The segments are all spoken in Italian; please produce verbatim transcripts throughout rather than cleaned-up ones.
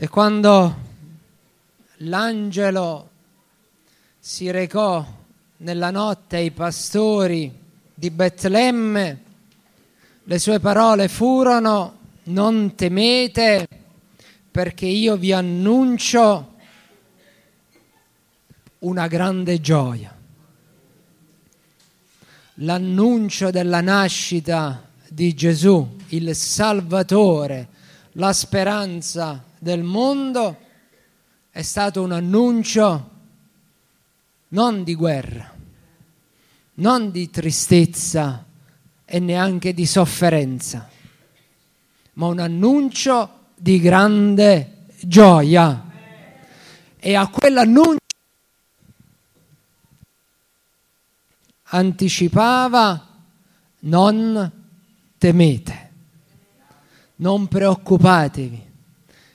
E quando l'angelo si recò nella notte ai pastori di Betlemme, le sue parole furono: non temete, perché io vi annuncio una grande gioia. L'annuncio della nascita di Gesù, il Salvatore, la speranza del mondo, è stato un annuncio non di guerra, non di tristezza e neanche di sofferenza, ma un annuncio di grande gioia. E a quell'annuncio anticipava: non temete, non preoccupatevi.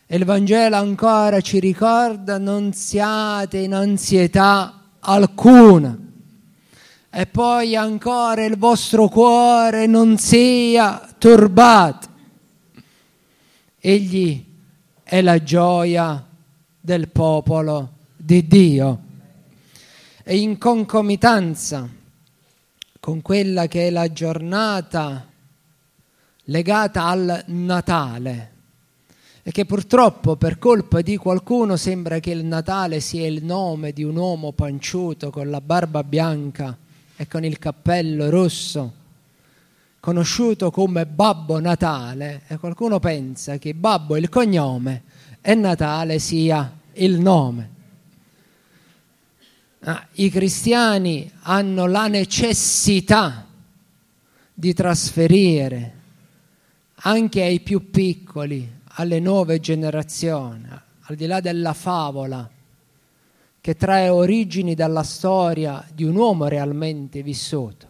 E il Vangelo ancora ci ricorda: non siate in ansietà alcuna. E poi ancora: il vostro cuore non sia turbato. Egli è la gioia del popolo di Dio. E in concomitanza con quella che è la giornata legata al Natale, e che purtroppo per colpa di qualcuno sembra che il Natale sia il nome di un uomo panciuto con la barba bianca e con il cappello rosso, conosciuto come Babbo Natale, e qualcuno pensa che Babbo è il cognome e Natale sia il nome. Ah, i cristiani hanno la necessità di trasferire anche ai più piccoli, alle nuove generazioni, al di là della favola che trae origini dalla storia di un uomo realmente vissuto,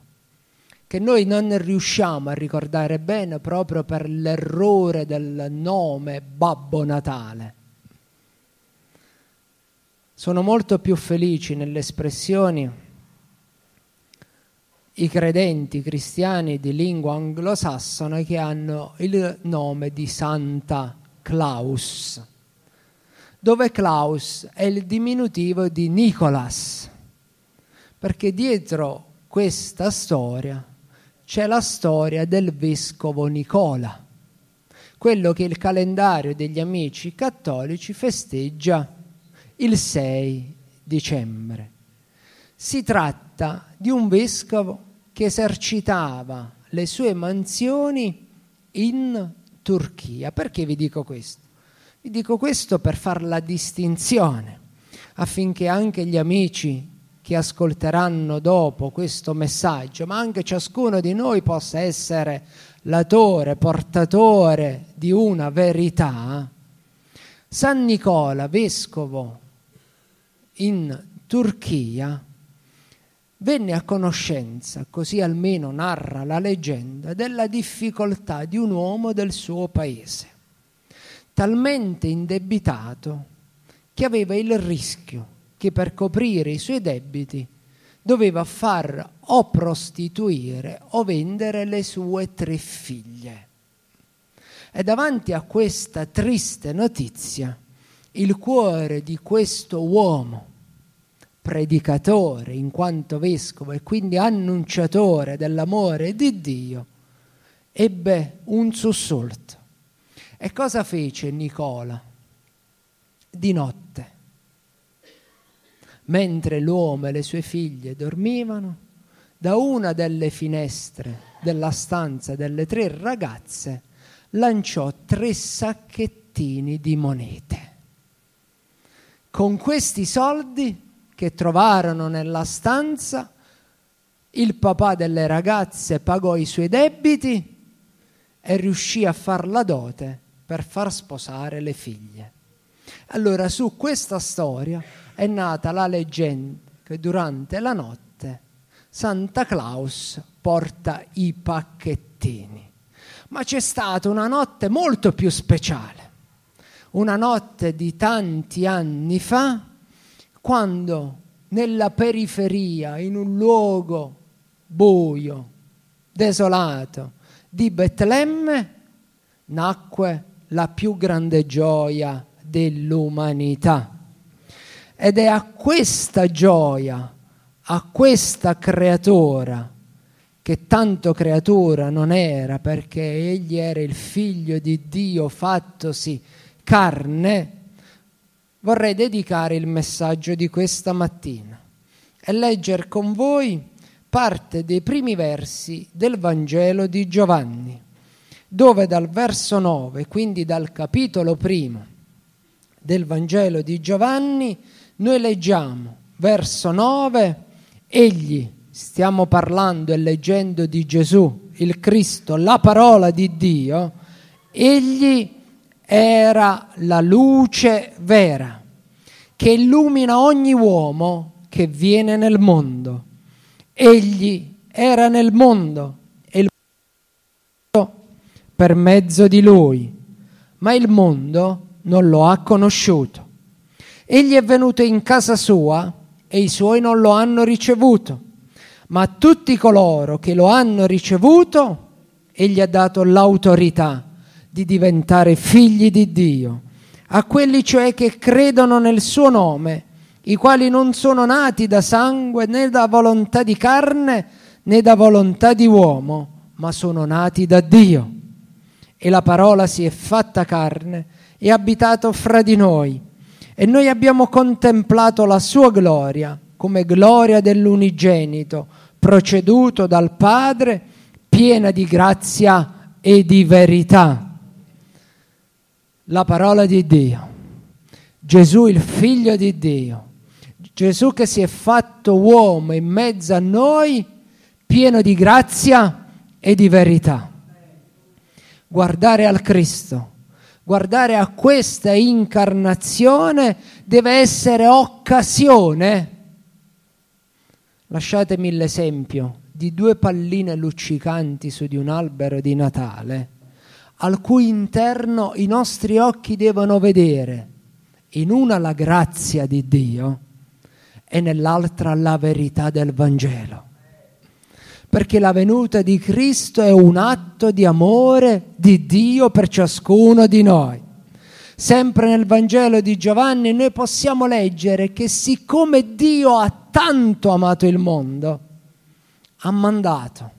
che noi non riusciamo a ricordare bene proprio per l'errore del nome Babbo Natale. Sono molto più felici nelle espressioni i credenti cristiani di lingua anglosassona che hanno il nome di Santa Claus, dove Claus è il diminutivo di Nicolas, perché dietro questa storia c'è la storia del vescovo Nicola, quello che il calendario degli amici cattolici festeggia il sei dicembre. Si tratta di un vescovo che esercitava le sue mansioni in Turchia. Perché vi dico questo? Vi dico questo per far la distinzione, affinché anche gli amici che ascolteranno dopo questo messaggio, ma anche ciascuno di noi, possa essere latore, portatore di una verità. San Nicola, vescovo in Turchia, venne a conoscenza, così almeno narra la leggenda, della difficoltà di un uomo del suo paese, talmente indebitato che aveva il rischio che per coprire i suoi debiti doveva far o prostituire o vendere le sue tre figlie. E davanti a questa triste notizia, il cuore di questo uomo, predicatore in quanto vescovo e quindi annunciatore dell'amore di Dio, ebbe un sussulto. E cosa fece Nicola? Di notte, mentre l'uomo e le sue figlie dormivano, da una delle finestre della stanza delle tre ragazze lanciò tre sacchettini di monete. Con questi soldi che trovarono nella stanza, il papà delle ragazze pagò i suoi debiti e riuscì a far la dote per far sposare le figlie. Allora, su questa storia è nata la leggenda che durante la notte Santa Claus porta i pacchettini. Ma c'è stata una notte molto più speciale, una notte di tanti anni fa, quando nella periferia, in un luogo buio, desolato, di Betlemme, nacque la più grande gioia dell'umanità. Ed è a questa gioia, a questa creatura, che tanto creatura non era, perché egli era il figlio di Dio fattosi carne, vorrei dedicare il messaggio di questa mattina e leggere con voi parte dei primi versi del Vangelo di Giovanni, dove dal verso nove, quindi dal capitolo primo del Vangelo di Giovanni, noi leggiamo, verso nove, egli, stiamo parlando e leggendo di Gesù, il Cristo, la parola di Dio, egli era la luce vera che illumina ogni uomo che viene nel mondo. Egli era nel mondo e il mondo per mezzo di lui, ma il mondo non lo ha conosciuto. Egli è venuto in casa sua e i suoi non lo hanno ricevuto. Ma tutti coloro che lo hanno ricevuto, egli ha dato l'autorità di diventare figli di Dio, a quelli cioè che credono nel suo nome, i quali non sono nati da sangue, né da volontà di carne, né da volontà di uomo, ma sono nati da Dio. E la parola si è fatta carne e ha abitato fra di noi, e noi abbiamo contemplato la sua gloria, come gloria dell'unigenito, proceduto dal Padre, piena di grazia e di verità. La parola di Dio, Gesù il Figlio di Dio, Gesù che si è fatto uomo in mezzo a noi, pieno di grazia e di verità. Guardare al Cristo, guardare a questa incarnazione deve essere occasione. Lasciatemi l'esempio di due palline luccicanti su di un albero di Natale, al cui interno i nostri occhi devono vedere, in una la grazia di Dio e nell'altra la verità del Vangelo. Perché la venuta di Cristo è un atto di amore di Dio per ciascuno di noi. Sempre nel Vangelo di Giovanni noi possiamo leggere che siccome Dio ha tanto amato il mondo, ha mandato,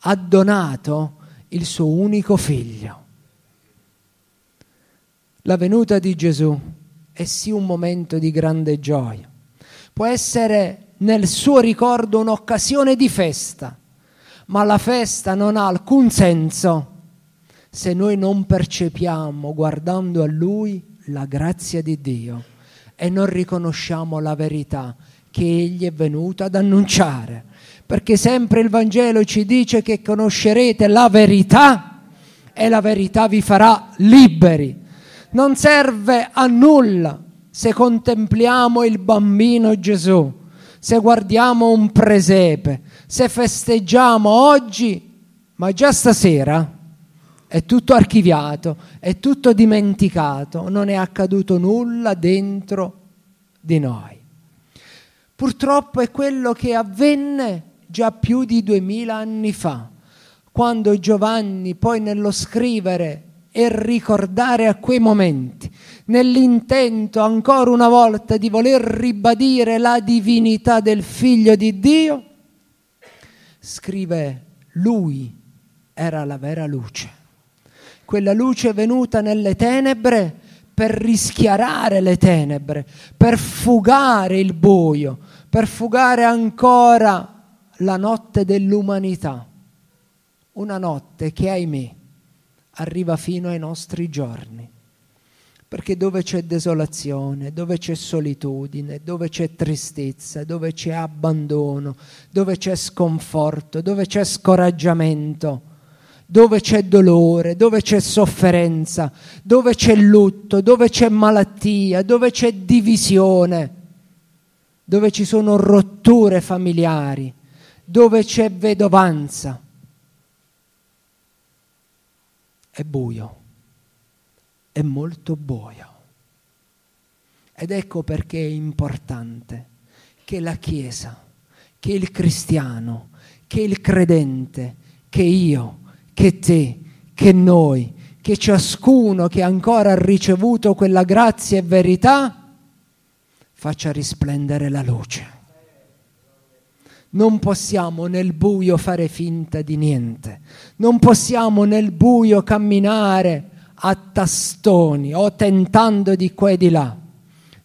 ha donato il suo unico figlio. La venuta di Gesù è sì un momento di grande gioia, può essere nel suo ricordo un'occasione di festa, ma la festa non ha alcun senso se noi non percepiamo, guardando a Lui, la grazia di Dio e non riconosciamo la verità che Egli è venuto ad annunciare. Perché sempre il Vangelo ci dice che conoscerete la verità e la verità vi farà liberi. Non serve a nulla se contempliamo il bambino Gesù, se guardiamo un presepe, se festeggiamo oggi, ma già stasera è tutto archiviato, è tutto dimenticato, non è accaduto nulla dentro di noi. Purtroppo è quello che avvenne già più di duemila anni fa, quando Giovanni poi nello scrivere e ricordare a quei momenti, nell'intento ancora una volta di voler ribadire la divinità del Figlio di Dio, scrive: Lui era la vera luce. Quella luce venuta nelle tenebre per rischiarare le tenebre, per fugare il buio, per fugare ancora la notte dell'umanità. Una notte che, ahimè, arriva fino ai nostri giorni. Perché dove c'è desolazione, dove c'è solitudine, dove c'è tristezza, dove c'è abbandono, dove c'è sconforto, dove c'è scoraggiamento, dove c'è dolore, dove c'è sofferenza, dove c'è lutto, dove c'è malattia, dove c'è divisione, dove ci sono rotture familiari, dove c'è vedovanza. È buio, è molto buio. Ed ecco perché è importante che la Chiesa, che il cristiano, che il credente, che io, che te, che noi, che ciascuno che ancora ha ricevuto quella grazia e verità faccia risplendere la luce. Non possiamo nel buio fare finta di niente, non possiamo nel buio camminare a tastoni o tentando di qua e di là.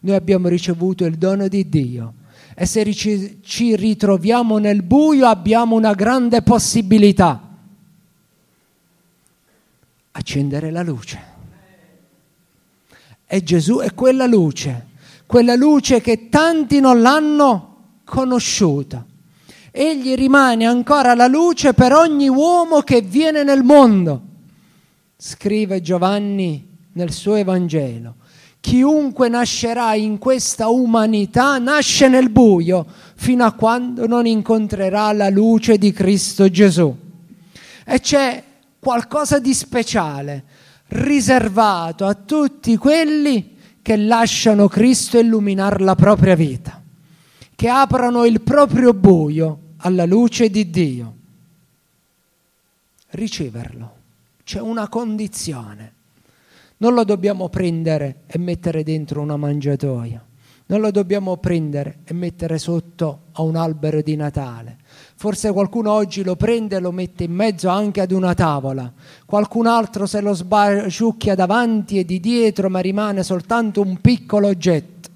Noi abbiamo ricevuto il dono di Dio e se ci ritroviamo nel buio abbiamo una grande possibilità: accendere la luce. E Gesù è quella luce, quella luce che tanti non l'hanno conosciuta. Egli rimane ancora la luce per ogni uomo che viene nel mondo. Scrive Giovanni nel suo Evangelo: chiunque nascerà in questa umanità nasce nel buio fino a quando non incontrerà la luce di Cristo Gesù. E c'è qualcosa di speciale riservato a tutti quelli che lasciano Cristo illuminare la propria vita, che aprano il proprio buio alla luce di Dio. Riceverlo. C'è una condizione. Non lo dobbiamo prendere e mettere dentro una mangiatoia. Non lo dobbiamo prendere e mettere sotto a un albero di Natale. Forse qualcuno oggi lo prende e lo mette in mezzo anche ad una tavola. Qualcun altro se lo sbaciucchia davanti e di dietro, ma rimane soltanto un piccolo oggetto.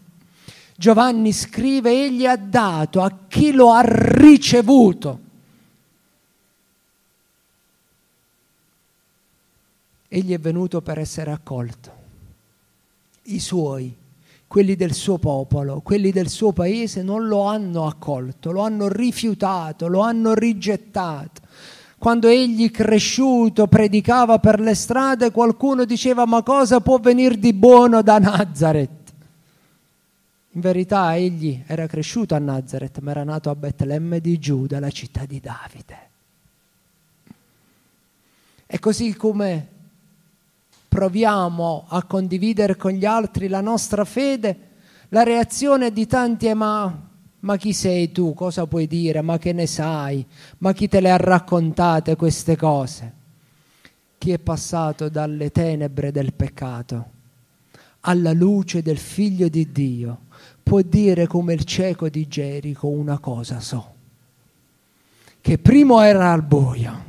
Giovanni scrive: egli ha dato a chi lo ha ricevuto. Egli è venuto per essere accolto. I suoi, quelli del suo popolo, quelli del suo paese non lo hanno accolto, lo hanno rifiutato, lo hanno rigettato. Quando egli, cresciuto, predicava per le strade, qualcuno diceva: ma cosa può venire di buono da Nazareth? In verità egli era cresciuto a Nazareth, ma era nato a Betlemme di Giuda, la città di Davide. E così come proviamo a condividere con gli altri la nostra fede, la reazione di tanti è: ma, ma chi sei tu? Cosa puoi dire? Ma che ne sai? Ma chi te le ha raccontate queste cose? Chi è passato dalle tenebre del peccato alla luce del Figlio di Dio può dire come il cieco di Gerico: una cosa so, che prima era al buio,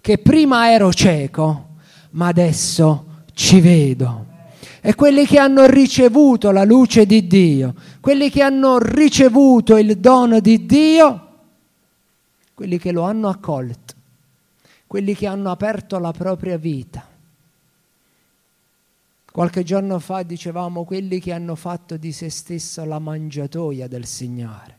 che prima ero cieco, ma adesso ci vedo. E quelli che hanno ricevuto la luce di Dio, quelli che hanno ricevuto il dono di Dio, quelli che lo hanno accolto, quelli che hanno aperto la propria vita. Qualche giorno fa dicevamo: quelli che hanno fatto di se stesso la mangiatoia del Signore,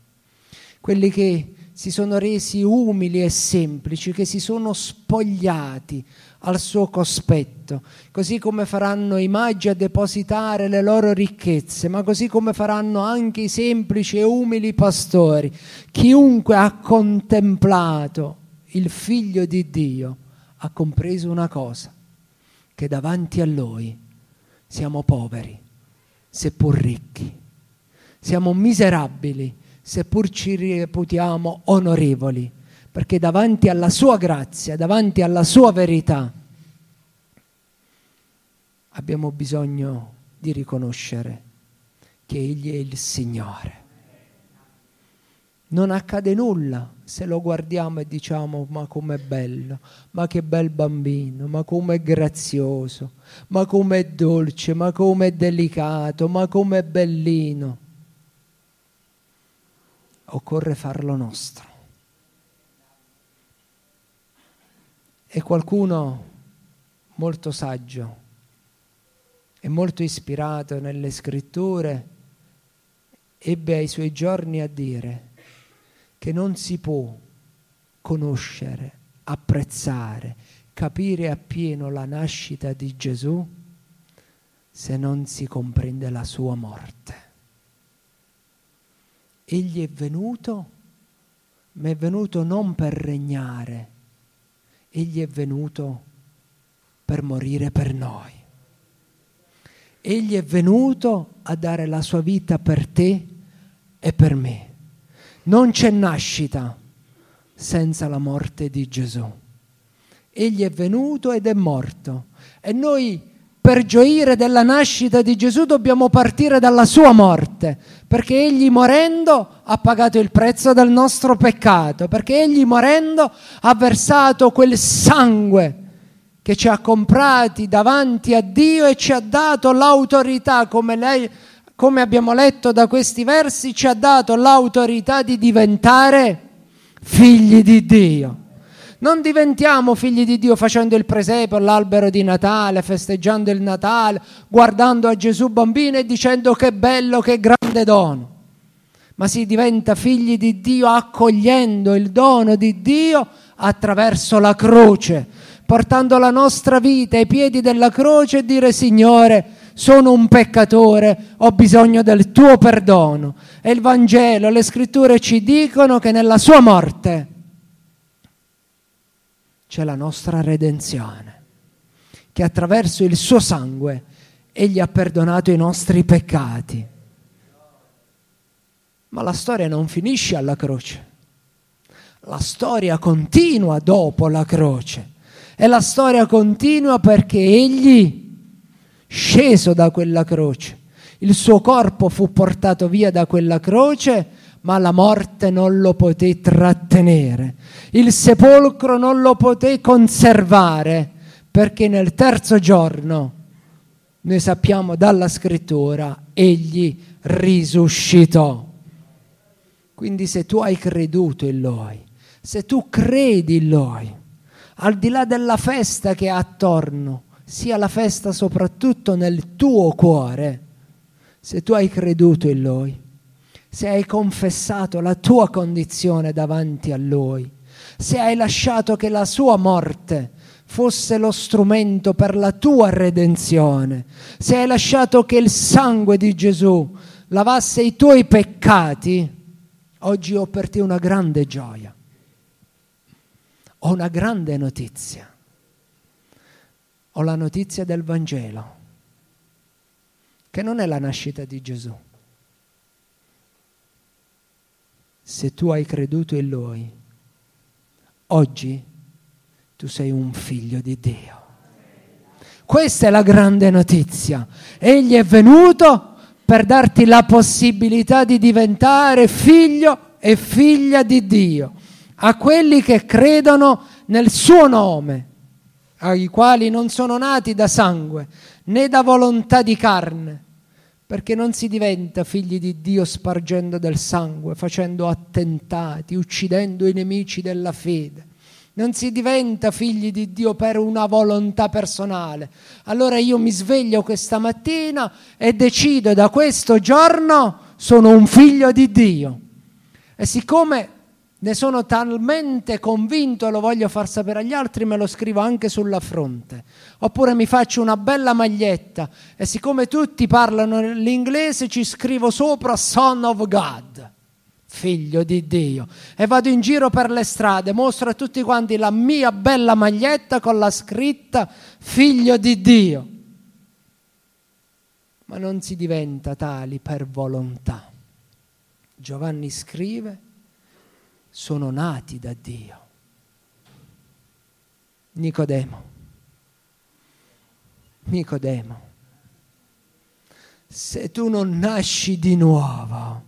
quelli che si sono resi umili e semplici, che si sono spogliati al suo cospetto, così come faranno i magi a depositare le loro ricchezze, ma così come faranno anche i semplici e umili pastori. Chiunque ha contemplato il Figlio di Dio ha compreso una cosa: che davanti a Lui siamo poveri, seppur ricchi. Siamo miserabili, seppur ci reputiamo onorevoli, perché davanti alla sua grazia, davanti alla sua verità, abbiamo bisogno di riconoscere che Egli è il Signore. Non accade nulla se lo guardiamo e diciamo: ma com'è bello, ma che bel bambino, ma com'è grazioso, ma com'è dolce, ma com'è delicato, ma com'è bellino. Occorre farlo nostro. E qualcuno molto saggio e molto ispirato nelle Scritture ebbe ai suoi giorni a dire che non si può conoscere, apprezzare, capire appieno la nascita di Gesù se non si comprende la sua morte. Egli è venuto, ma è venuto non per regnare, egli è venuto per morire per noi. Egli è venuto a dare la sua vita per te e per me. Non c'è nascita senza la morte di Gesù. Egli è venuto ed è morto. E noi, per gioire della nascita di Gesù, dobbiamo partire dalla sua morte, perché Egli morendo ha pagato il prezzo del nostro peccato, perché Egli morendo ha versato quel sangue che ci ha comprati davanti a Dio e ci ha dato l'autorità, come lei, come abbiamo letto da questi versi, ci ha dato l'autorità di diventare figli di Dio. Non diventiamo figli di Dio facendo il presepe, l'albero di Natale, festeggiando il Natale, guardando a Gesù bambino e dicendo che bello, che grande dono. Ma si diventa figli di Dio accogliendo il dono di Dio attraverso la croce, portando la nostra vita ai piedi della croce e dire: Signore, sono un peccatore, ho bisogno del tuo perdono. E il Vangelo, le scritture ci dicono che nella sua morte c'è la nostra redenzione, che attraverso il suo sangue Egli ha perdonato i nostri peccati. Ma la storia non finisce alla croce, la storia continua dopo la croce. E la storia continua perché Egli, sceso da quella croce, il suo corpo fu portato via da quella croce, ma la morte non lo poté trattenere, il sepolcro non lo poté conservare, perché nel terzo giorno, noi sappiamo dalla scrittura, Egli risuscitò. Quindi se tu hai creduto in Lui, se tu credi in Lui, al di là della festa che è attorno, sia la festa soprattutto nel tuo cuore, se tu hai creduto in Lui, se hai confessato la tua condizione davanti a Lui, se hai lasciato che la sua morte fosse lo strumento per la tua redenzione, se hai lasciato che il sangue di Gesù lavasse i tuoi peccati, oggi ho per te una grande gioia. Ho una grande notizia, ho la notizia del Vangelo, che non è la nascita di Gesù. Se tu hai creduto in Lui, oggi tu sei un figlio di Dio. Questa è la grande notizia. Egli è venuto per darti la possibilità di diventare figlio e figlia di Dio. A quelli che credono nel suo nome, ai quali non sono nati da sangue né da volontà di carne, perché non si diventa figli di Dio spargendo del sangue, facendo attentati, uccidendo i nemici della fede. Non si diventa figli di Dio per una volontà personale. Allora io mi sveglio questa mattina e decido: da questo giorno sono un figlio di Dio. E siccome ne sono talmente convinto e lo voglio far sapere agli altri, me lo scrivo anche sulla fronte. Oppure mi faccio una bella maglietta e siccome tutti parlano l'inglese ci scrivo sopra Son of God, figlio di Dio. E vado in giro per le strade, mostro a tutti quanti la mia bella maglietta con la scritta figlio di Dio. Ma non si diventa tali per volontà. Giovanni scrive: sono nati da Dio. Nicodemo, Nicodemo, se tu non nasci di nuovo,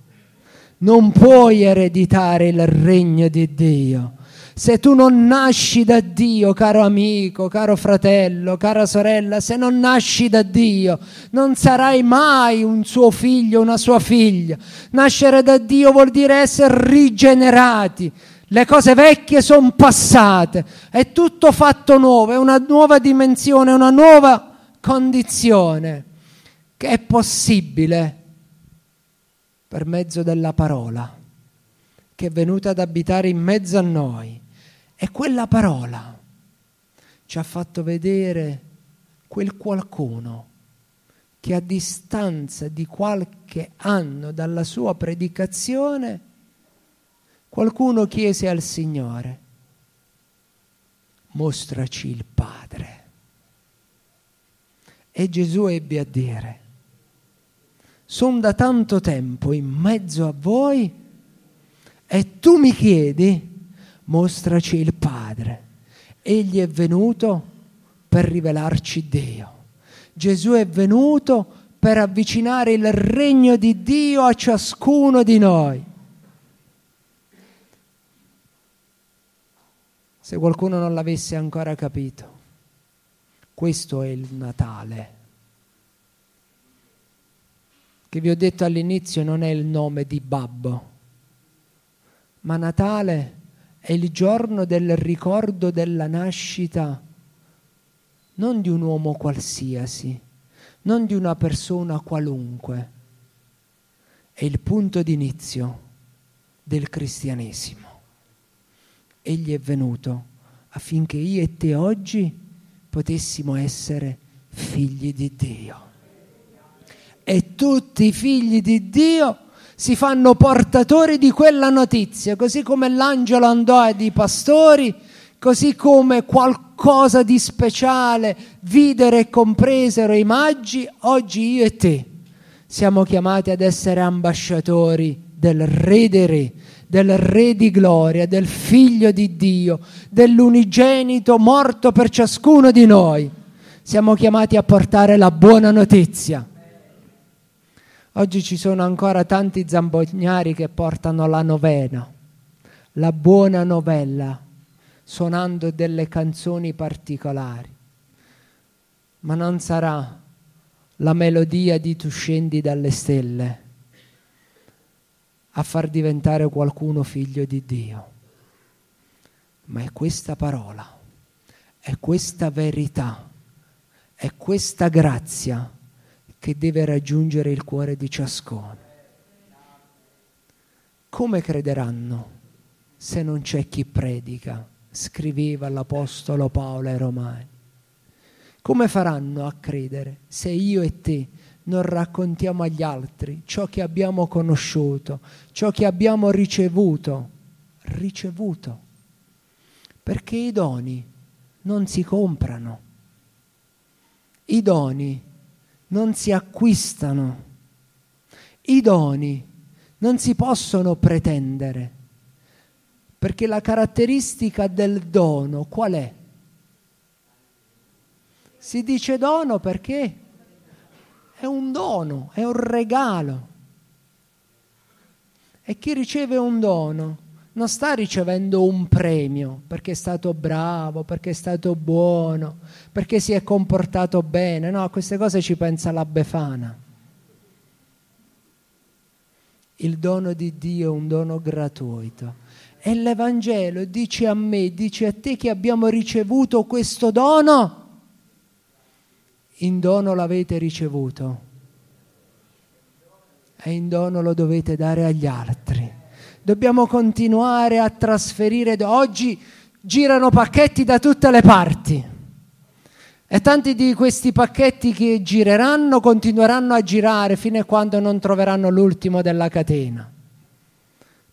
non puoi ereditare il regno di Dio. Se tu non nasci da Dio, caro amico, caro fratello, cara sorella, se non nasci da Dio, non sarai mai un suo figlio, una sua figlia. Nascere da Dio vuol dire essere rigenerati. Le cose vecchie sono passate, è tutto fatto nuovo, è una nuova dimensione, una nuova condizione che è possibile per mezzo della parola che è venuta ad abitare in mezzo a noi. E quella parola ci ha fatto vedere quel qualcuno che a distanza di qualche anno dalla sua predicazione, qualcuno chiese al Signore: mostraci il Padre. E Gesù ebbe a dire: sono da tanto tempo in mezzo a voi e tu mi chiedi, mostraci il Padre. Egli è venuto per rivelarci Dio. Gesù è venuto per avvicinare il regno di Dio a ciascuno di noi. Se qualcuno non l'avesse ancora capito, questo è il Natale. Che vi ho detto all'inizio non è il nome di Babbo, ma Natale è il giorno del ricordo della nascita non di un uomo qualsiasi, non di una persona qualunque. È il punto d'inizio del cristianesimo. Egli è venuto affinché io e te oggi potessimo essere figli di Dio. E tutti i figli di Dio si fanno portatori di quella notizia, così come l'angelo andò ai pastori, così come qualcosa di speciale videro e compresero i magi, oggi io e te siamo chiamati ad essere ambasciatori del Re dei Re, del Re di gloria, del Figlio di Dio, dell'unigenito morto per ciascuno di noi. Siamo chiamati a portare la buona notizia. Oggi ci sono ancora tanti zambognari che portano la novena, la buona novella, suonando delle canzoni particolari. Ma non sarà la melodia di Tu scendi dalle stelle a far diventare qualcuno figlio di Dio, ma è questa parola, è questa verità, è questa grazia che deve raggiungere il cuore di ciascuno. Come crederanno se non c'è chi predica? Scriveva l'Apostolo Paolo ai Romani. Come faranno a credere se io e te non raccontiamo agli altri ciò che abbiamo conosciuto, ciò che abbiamo ricevuto, ricevuto, perché i doni non si comprano, i doni non si acquistano, i doni non si possono pretendere, perché la caratteristica del dono qual è? Si dice dono perché? È un dono, è un regalo. E chi riceve un dono non sta ricevendo un premio perché è stato bravo, perché è stato buono, perché si è comportato bene. No, a queste cose ci pensa la Befana. Il dono di Dio è un dono gratuito. E l'Evangelo dice a me, dice a te che abbiamo ricevuto questo dono. In dono l'avete ricevuto e in dono lo dovete dare agli altri. Dobbiamo continuare a trasferire. Oggi girano pacchetti da tutte le parti e tanti di questi pacchetti che gireranno continueranno a girare fino a quando non troveranno l'ultimo della catena,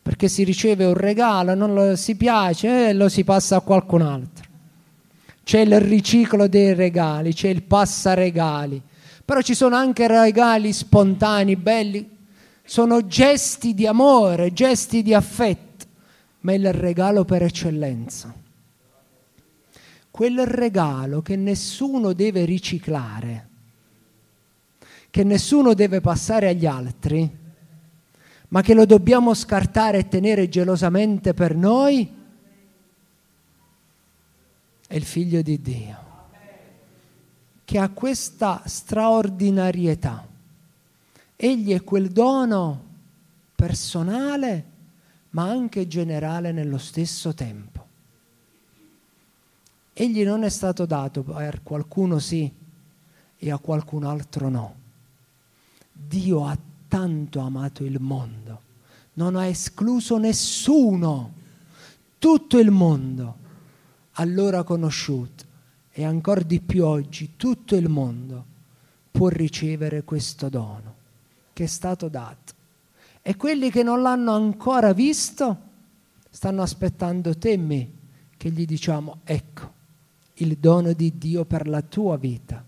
perché si riceve un regalo, non lo si piace e eh, lo si passa a qualcun altro. C'è il riciclo dei regali, c'è il passaregali, però ci sono anche regali spontanei, belli, sono gesti di amore, gesti di affetto, ma è il regalo per eccellenza. Quel regalo che nessuno deve riciclare, che nessuno deve passare agli altri, ma che lo dobbiamo scartare e tenere gelosamente per noi, è il Figlio di Dio, che ha questa straordinarietà. Egli è quel dono personale, ma anche generale nello stesso tempo. Egli non è stato dato per qualcuno sì e a qualcun altro no. Dio ha tanto amato il mondo, non ha escluso nessuno, tutto il mondo. Allora conosciuto e ancor di più oggi tutto il mondo può ricevere questo dono che è stato dato, e quelli che non l'hanno ancora visto stanno aspettando te e me che gli diciamo: ecco il dono di Dio per la tua vita,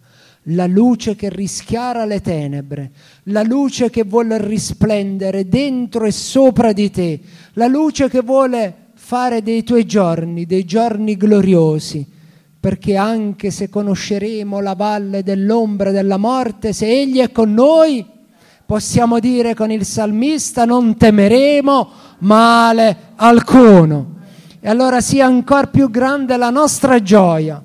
la luce che rischiara le tenebre, la luce che vuole risplendere dentro e sopra di te, la luce che vuole fare dei tuoi giorni, dei giorni gloriosi, perché anche se conosceremo la valle dell'ombra e della morte, se Egli è con noi, possiamo dire con il salmista, non temeremo male alcuno. E allora sia ancora più grande la nostra gioia.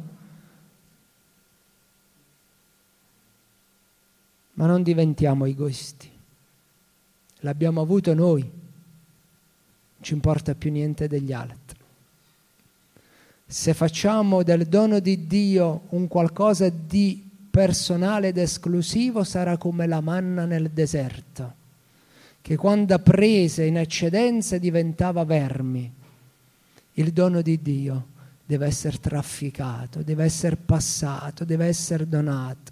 Ma non diventiamo egoisti. L'abbiamo avuto noi. Non ci importa più niente degli altri. Se facciamo del dono di Dio un qualcosa di personale ed esclusivo, sarà come la manna nel deserto, che quando prese in eccedenza diventava vermi. Il dono di Dio deve essere trafficato, deve essere passato, deve essere donato,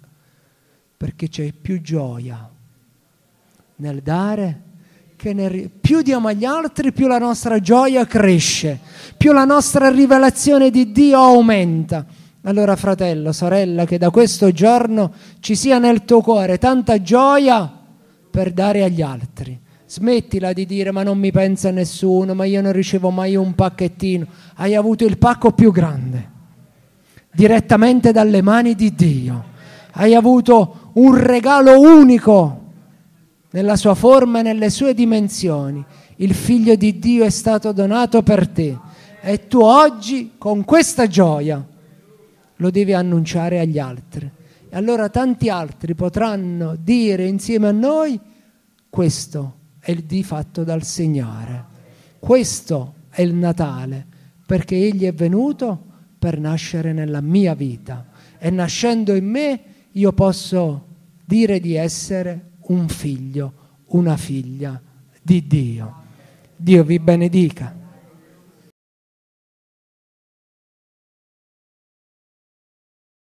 perché c'è più gioia nel dare che nel... Più diamo agli altri, più la nostra gioia cresce, più la nostra rivelazione di Dio aumenta. Allora, fratello, sorella, che da questo giorno ci sia nel tuo cuore tanta gioia per dare agli altri. Smettila di dire ma non mi pensa nessuno, ma io non ricevo mai un pacchettino. Hai avuto il pacco più grande, direttamente dalle mani di Dio. Hai avuto un regalo unico nella sua forma e nelle sue dimensioni. Il Figlio di Dio è stato donato per te e tu oggi con questa gioia lo devi annunciare agli altri. E allora tanti altri potranno dire insieme a noi: questo è il dì fatto dal Signore. Questo è il Natale, perché Egli è venuto per nascere nella mia vita e nascendo in me io posso dire di essere un figlio, una figlia di Dio. Dio vi benedica.